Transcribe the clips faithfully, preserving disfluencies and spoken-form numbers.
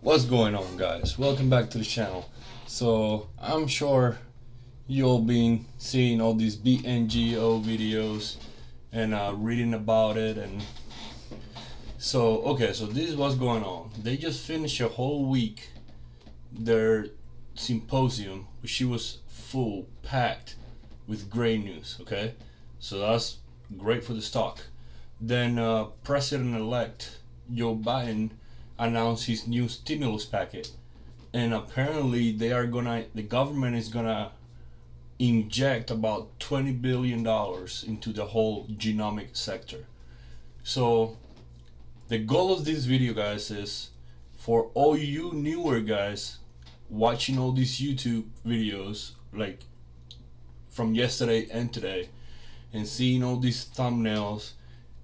What's going on, guys? Welcome back to the channel. So I'm sure you'll be seeing all these B N G O videos and uh, reading about it. And so okay, so this is what's going on. They just finished a whole week their symposium, which was full, packed with great news. Okay, so that's great for the stock. Then uh, President-elect Joe Biden announced his new stimulus package, and apparently they are gonna the government is gonna inject about twenty billion dollars into the whole genomic sector. So the goal of this video, guys, is for all you newer guys watching all these YouTube videos like from yesterday and today and seeing all these thumbnails,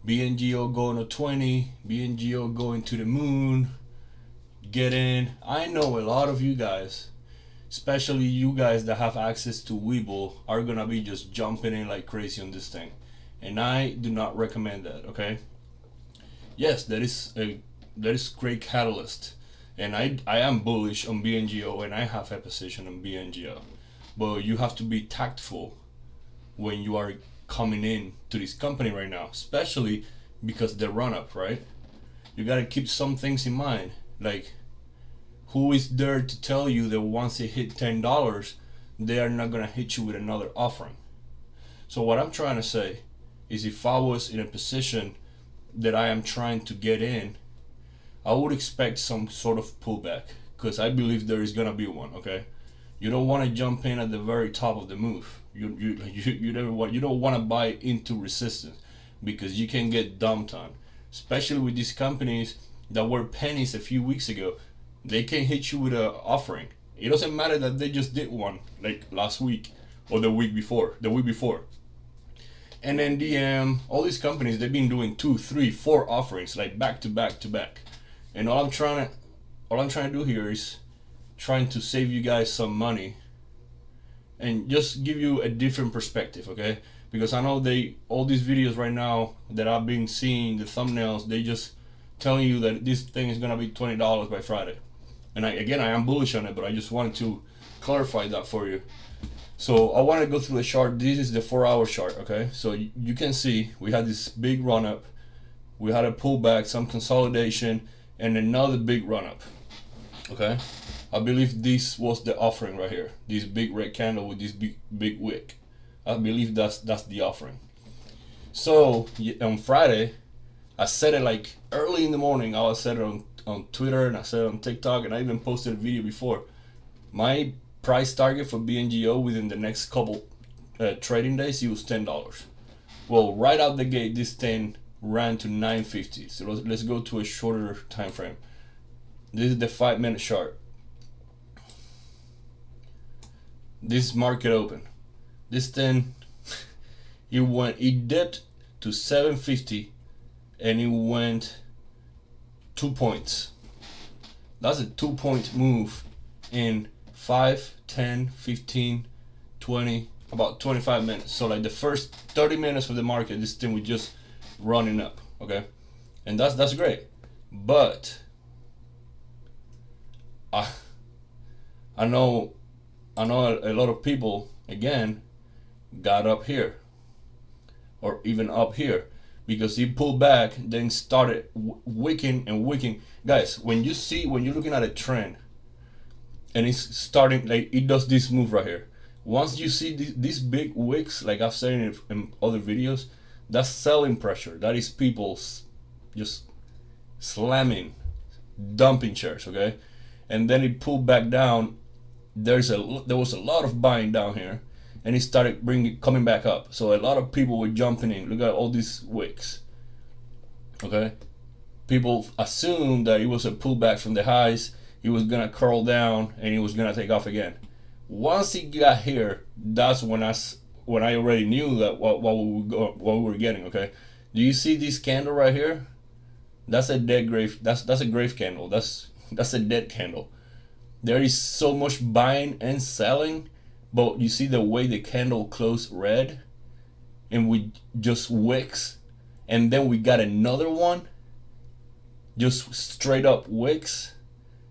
B N G O going to twenty, B N G O going to the moon, get in. I know a lot of you guys, especially you guys that have access to Webull, are gonna be just jumping in like crazy on this thing, and I do not recommend that. Okay, yes, that is a that is great catalyst, and I, I am bullish on B N G O, and I have a position on B N G O, but you have to be tactful when you are coming in to this company right now, especially because the run-up, right? You gotta keep some things in mind, like who is there to tell you that once they hit ten dollars they are not gonna hit you with another offering. So what I'm trying to say is, if I was in a position that I am trying to get in, I would expect some sort of pullback, because I believe there is gonna be one. Okay, you don't want to jump in at the very top of the move. You you you, you never want. You don't want to buy into resistance, because you can get dumped on. Especially with these companies that were pennies a few weeks ago, they can hit you with an offering. It doesn't matter that they just did one like last week or the week before. The week before. And N D M, all these companies, they've been doing two, three, four offerings like back to back to back. And all I'm trying to all I'm trying to do here is trying to save you guys some money and just give you a different perspective, okay? Because I know they all these videos right now that I've been seeing, the thumbnails, they just telling you that this thing is gonna be twenty dollars by Friday, and I again I am bullish on it, but I just wanted to clarify that for you. So I want to go through the chart. This is the four hour chart, okay? So you, you can see we had this big run up, we had a pullback, some consolidation, and another big run up. Okay, I believe this was the offering right here, this big red candle with this big big wick. I believe that's that's the offering. So on Friday, I said it like early in the morning. I said it on, on Twitter, and I said it on TikTok, and I even posted a video before. My price target for B N G O within the next couple uh, trading days, it was ten dollars. Well, right out the gate, this thing ran to nine fifty. So let's, let's go to a shorter time frame. This is the five minute chart. This market open, this thing, it went, it dipped to seven fifty, and it went two points. That's a two point move in five, ten, fifteen, twenty, about twenty-five minutes. So like the first thirty minutes of the market, this thing was just running up, okay? And that's that's great, but I I know. I know a lot of people again got up here or even up here because he pulled back, then started wicking and wicking. Guys, when you see when you're looking at a trend and it's starting, like it does this move right here, once you see th these big wicks, like I've said in, in other videos, that's selling pressure. That is people just slamming, dumping shares, okay? And then it pulled back down. There's a there was a lot of buying down here, and it started bringing coming back up. So a lot of people were jumping in. Look at all these wicks. Okay, people assumed that it was a pullback from the highs. It was gonna curl down and it was gonna take off again. Once it got here, that's when I when I already knew that what what we were, what we were getting. Okay, do you see this candle right here? That's a dead grave. That's that's a grave candle. That's that's a dead candle. There is so much buying and selling, but you see the way the candle closed red, and we just wicks, and then we got another one, just straight up wicks,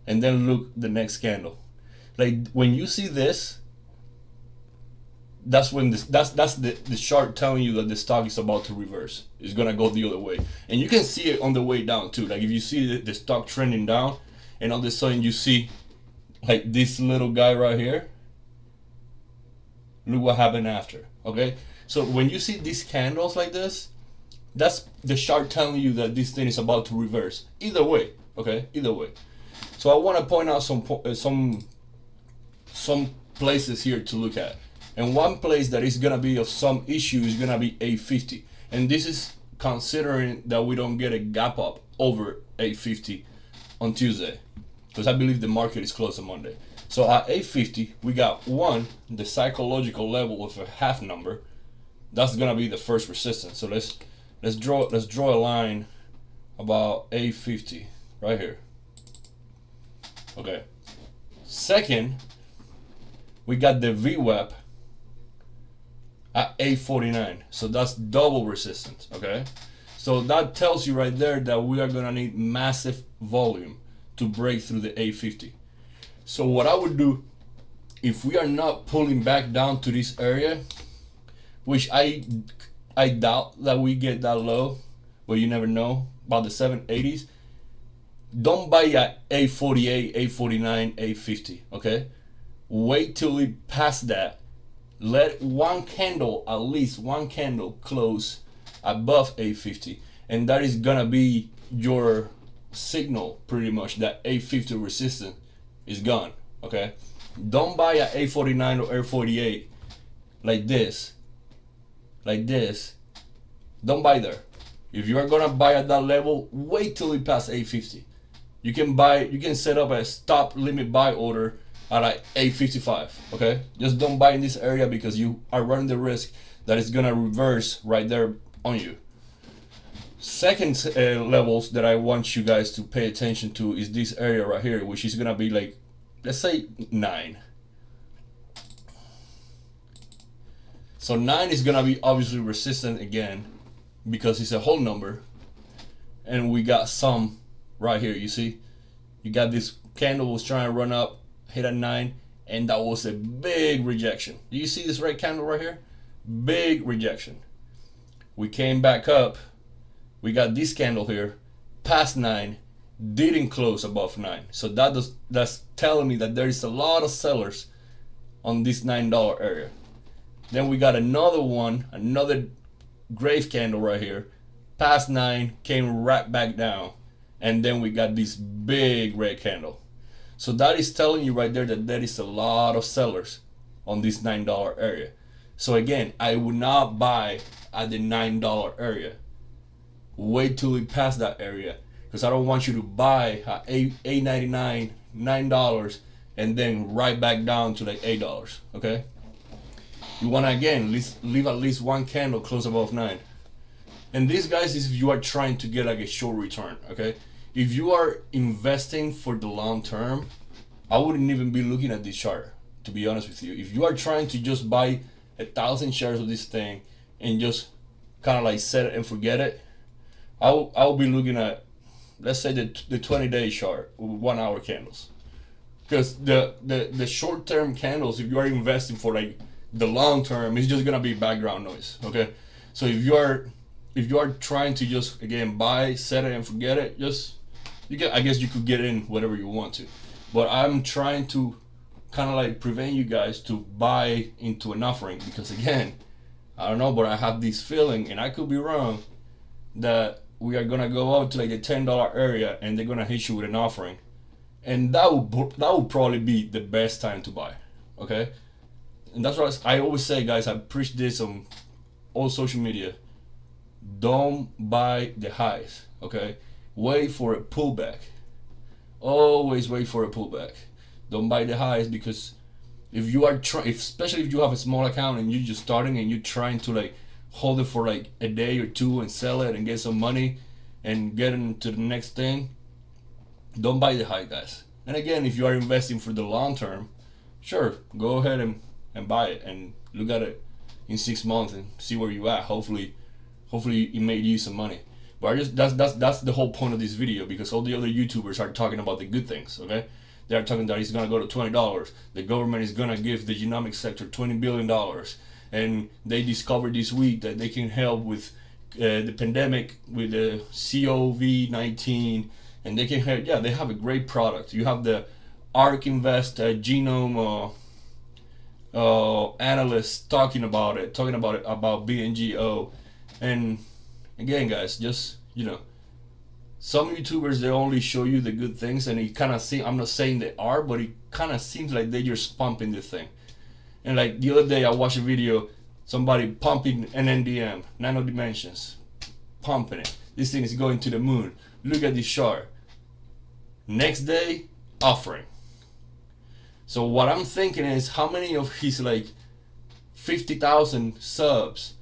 and then look the next candle. Like when you see this, that's when this, that's that's the, the chart telling you that the stock is about to reverse. It's gonna go the other way, and you can see it on the way down too. Like if you see the, the stock trending down, and all of a sudden you see like this little guy right here, look what happened after. Okay, so when you see these candles like this, that's the chart telling you that this thing is about to reverse either way. Okay, either way. So I want to point out some some some places here to look at. And one place that is gonna be of some issue is gonna be eight fifty, and this is considering that we don't get a gap up over eight fifty on Tuesday, because I believe the market is closed on Monday. So at eight fifty, we got one, the psychological level of a half number. That's gonna be the first resistance. So let's let's draw let's draw a line about eight fifty right here. Okay. Second, we got the V WAP at eight forty-nine, so that's double resistance. Okay, so that tells you right there that we are gonna need massive volume to break through the eight fifty. So what I would do, if we are not pulling back down to this area, which I I doubt that we get that low, but you never know about the seven eighties, don't buy at eight forty-eight, eight forty-nine, eight fifty. Okay, wait till we pass that. Let one candle, at least one candle, close above eight fifty, and that is gonna be your signal pretty much that eight fifty resistance is gone. Okay, don't buy at eight forty-nine or eight forty-eight like this, like this. Don't buy there. If you are gonna buy at that level, wait till it pass eight fifty. You can buy, you can set up a stop limit buy order at like eight fifty-five, okay? Just don't buy in this area because you are running the risk that it's gonna reverse right there on you. Second uh, levels that I want you guys to pay attention to is this area right here, which is gonna be like, let's say nine. So nine is gonna be obviously resistant again because it's a whole number, and we got some right here, you see? You got this candle was trying to run up, hit at nine, and that was a big rejection. Do you see this red candle right here? Big rejection. We came back up, we got this candle here past nine, didn't close above nine, so that does, that's telling me that there is a lot of sellers on this nine dollar area. Then we got another one, another grave candle right here past nine, came right back down, and then we got this big red candle. So that is telling you right there that there is a lot of sellers on this nine dollar area. So again, I would not buy at the nine dollar area. Wait till we pass that area, because I don't want you to buy at eight ninety-nine, nine dollars, and then right back down to like eight dollars, okay? You want to, again, leave at least one candle close above nine. And this, guys, is if you are trying to get like a short return, okay? If you are investing for the long term, I wouldn't even be looking at this chart, to be honest with you. If you are trying to just buy a thousand shares of this thing and just kind of like set it and forget it, I'll, I'll be looking at, let's say, the, the twenty day chart with one hour candles. Because the, the, the short term candles, if you are investing for like the long term, it's just gonna be background noise, okay? So if you are, if you are trying to just, again, buy, set it and forget it, just, you get, I guess you could get in whatever you want to, but I'm trying to kind of like prevent you guys to buy into an offering, because again, I don't know, but I have this feeling, and I could be wrong, that we are gonna go up to like the ten dollar area and they're gonna hit you with an offering, and that would that would probably be the best time to buy, okay? And that's what I always say, guys. I preach this on all social media. Don't buy the highs, okay? Wait for a pullback. Always wait for a pullback. Don't buy the highs, because if you are trying, especially if you have a small account and you're just starting and you're trying to like hold it for like a day or two and sell it and get some money and get into the next thing, don't buy the high, guys. And again, if you are investing for the long term, sure, go ahead and, and buy it and look at it in six months and see where you at. Hopefully, hopefully it made you some money. But I just, that's, that's, that's the whole point of this video, because all the other YouTubers are talking about the good things, okay? They're talking that it's gonna go to twenty dollars. The government is gonna give the genomic sector twenty billion dollars. And they discovered this week that they can help with uh, the pandemic, with the COVID nineteen, and they can help. Yeah, they have a great product. You have the ARK Invest uh, genome uh, uh, analysts talking about it, talking about it about B N G O. And again, guys, just, you know, some YouTubers, they only show you the good things, and it kind of seems, I'm not saying they are, but it kind of seems like they just pumping the thing. And like the other day, I watched a video, somebody pumping an N D M, nano dimensions, pumping it. This thing is going to the moon. Look at this chart. Next day, offering. So what I'm thinking is, how many of his like fifty thousand subs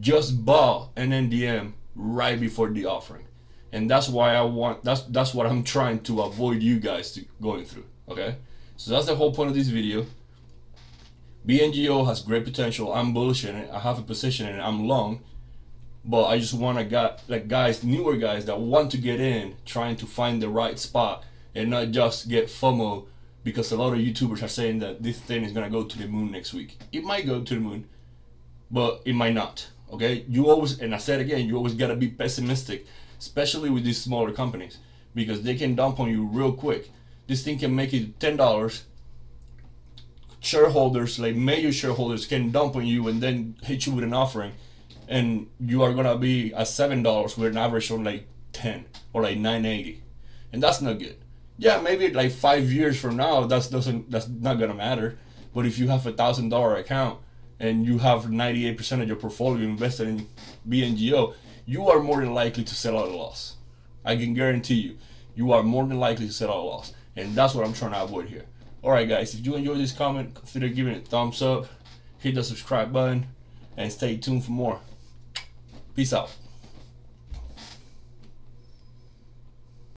just bought an N D M right before the offering? And that's why I want, that's that's what I'm trying to avoid you guys to going through, okay? So that's the whole point of this video. B N G O has great potential. I'm bullish in it. I have a position in it. I'm long, but I just want to got like guys, newer guys that want to get in, trying to find the right spot and not just get FOMO, because a lot of YouTubers are saying that this thing is gonna go to the moon next week. It might go to the moon, but it might not. Okay, you always, and I said again, you always gotta be pessimistic, especially with these smaller companies, because they can dump on you real quick. This thing can make it ten dollars. Shareholders, like major shareholders, can dump on you and then hit you with an offering, and you are gonna be at seven dollars with an average on like ten or like nine eighty, and that's not good. Yeah, maybe like five years from now, that's doesn't that's not gonna matter. But if you have a thousand dollar account and you have ninety-eight percent of your portfolio invested in B N G O, you are more than likely to sell out a loss. I can guarantee you, you are more than likely to sell out a loss. And that's what I'm trying to avoid here. All right, guys, if you enjoyed this comment, consider giving it a thumbs up, hit the subscribe button, and stay tuned for more. Peace out.